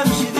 I'm